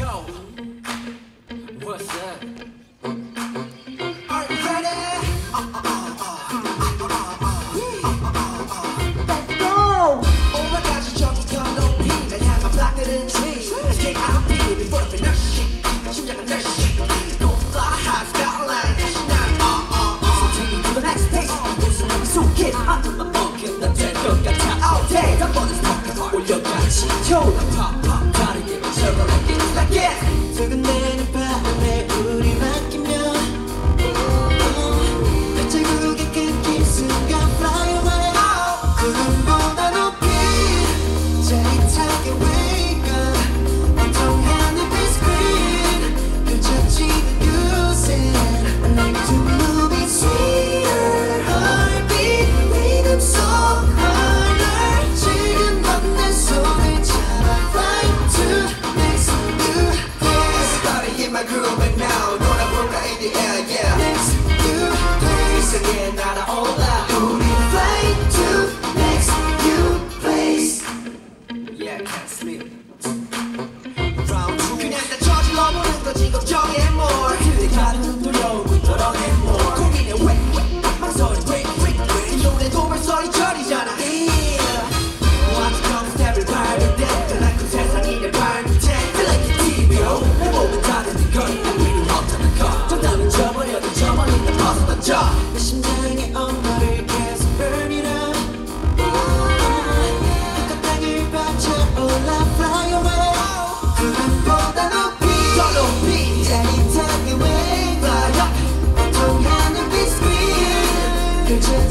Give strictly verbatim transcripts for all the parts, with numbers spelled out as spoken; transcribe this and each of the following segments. Yo, what's up? Are you ready? Let's go! Oh my gosh, you just got no need. I have a black and tea. Let's get out here before the next shit. You got the next shit. Go fly high, skyline. That's not all, all, all. So take me to the next place. Listen to my suitcase. I'm to my pocket. The dead dog got time all day. The mother's pocket. Oh, yo, guys. Yo, the pop, pop.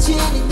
Jenny.